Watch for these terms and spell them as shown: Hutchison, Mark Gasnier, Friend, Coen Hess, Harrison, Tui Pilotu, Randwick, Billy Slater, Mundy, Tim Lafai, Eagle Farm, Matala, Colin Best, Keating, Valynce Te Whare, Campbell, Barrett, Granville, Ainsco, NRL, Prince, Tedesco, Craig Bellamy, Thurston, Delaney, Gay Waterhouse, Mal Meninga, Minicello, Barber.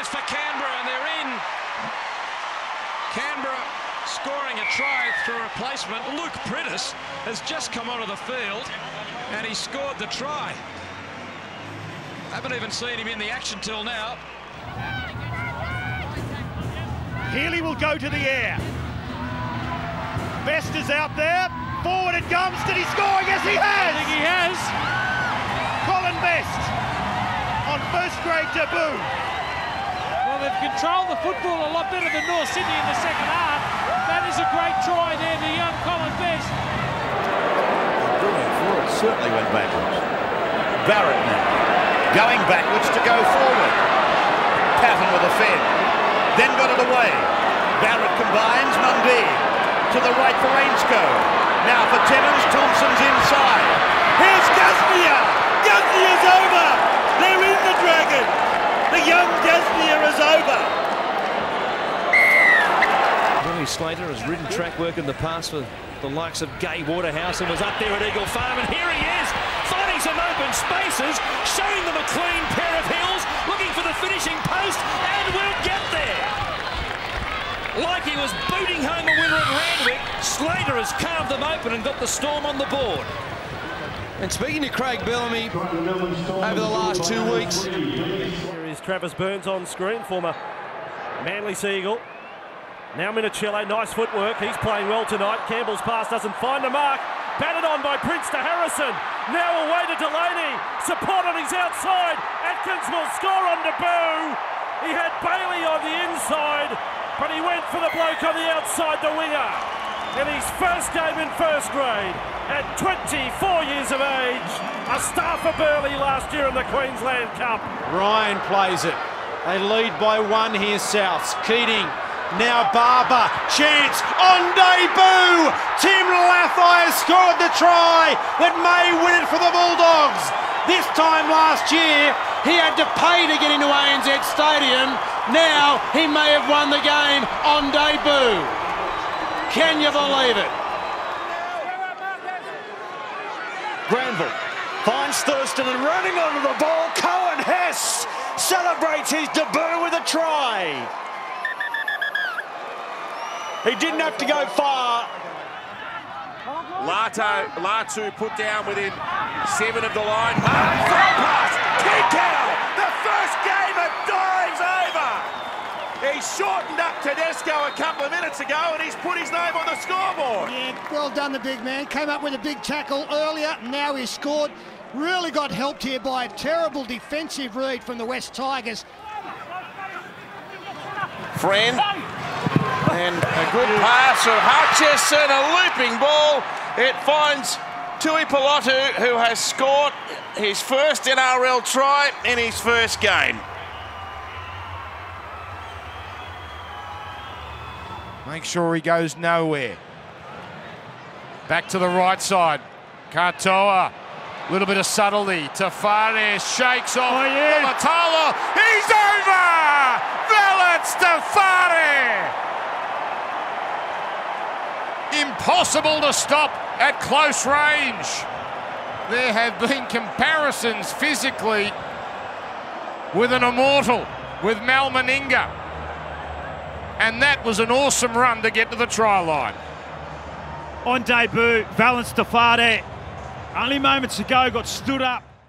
is for Canberra, and they're in. Canberra scoring a try through replacement. Luke Priddis has just come onto the field, and he scored the try. Haven't even seen him in the action till now. Healy will go to the air. Best is out there. Forward it comes. Did he score? Yes, he has. I think he has. Colin Best on first-grade debut. Well, they've controlled the football a lot better than North Sydney in the second half. That is a great try there, the young Colin Best. Brilliant forward. Certainly went backwards. Barrett now. Going backwards to go forward. Patten with a fend. Then got it away. Barrett combines. Mundy to the right for Ainsco. Now for Tennant. Thompson's inside. Here's Gasnier. Gasnier's over. They're in the Dragon. The young Gasnier is over. Billy Slater has ridden track work in the past for the likes of Gay Waterhouse and was up there at Eagle Farm, and here he is. Some open spaces, showing them a clean pair of heels, looking for the finishing post, and will get there. Like he was booting home a winner at Randwick, Slater has carved them open and got the Storm on the board. And speaking to Craig Bellamy over the last 2 weeks. Here is Travis Burns on screen, former Manly Seagull. Now Minicello, nice footwork, he's playing well tonight. Campbell's pass doesn't find the mark. Batted on by Prince to Harrison. Now away to Delaney. Support on his outside. Atkins will score on debut. He had Bailey on the inside, but he went for the bloke on the outside, the winger. In his first game in first grade at 24 years of age. A star for Burleigh last year in the Queensland Cup. Ryan plays it. They lead by one here, Souths. Keating. Now Barber, chance on debut! Tim Lafai has scored the try that may win it for the Bulldogs. This time last year, he had to pay to get into ANZ Stadium. Now he may have won the game on debut. Can you believe it? Granville finds Thurston and running onto the ball. Coen Hess celebrates his debut with a try. He didn't have to go far. Lato put down within 7 of the line. Mark throw pass. Kick out. The first game of Dory's over. He shortened up Tedesco a couple of minutes ago, and he's put his name on the scoreboard. Yeah, well done, the big man. Came up with a big tackle earlier. Now he scored. Really got helped here by a terrible defensive read from the West Tigers. Friend. And a good pass from Hutchison, a looping ball. It finds Tui Pilotu, who has scored his first NRL try in his first game. Make sure he goes nowhere. Back to the right side. Katoa, a little bit of subtlety. Te Whare shakes off. Oh, yeah. Matala, he's over! Valynce Te Whare! Impossible to stop at close range. There have been comparisons physically with an immortal, with Mal Meninga. And that was an awesome run to get to the try line. On debut, Valynce Te Whare, only moments ago, got stood up.